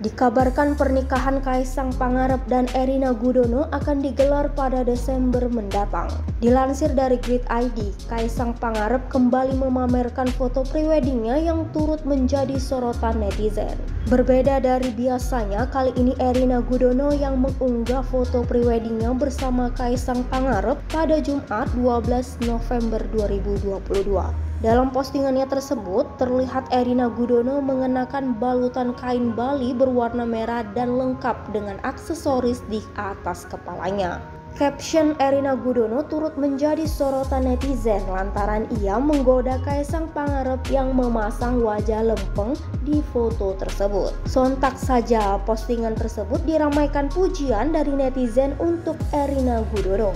Dikabarkan pernikahan Kaesang Pangarep dan Erina Gudono akan digelar pada Desember mendatang. Dilansir dari Grid.ID, Kaesang Pangarep kembali memamerkan foto preweddingnya yang turut menjadi sorotan netizen. Berbeda dari biasanya, kali ini Erina Gudono yang mengunggah foto preweddingnya bersama Kaesang Pangarep pada Jumat 12 November 2022. Dalam postingannya tersebut, terlihat Erina Gudono mengenakan balutan kain Bali berwarna merah dan lengkap dengan aksesoris di atas kepalanya. Caption Erina Gudono turut menjadi sorotan netizen lantaran ia menggoda Kaesang Pangarep yang memasang wajah lempeng di foto tersebut. Sontak saja postingan tersebut diramaikan pujian dari netizen untuk Erina Gudono.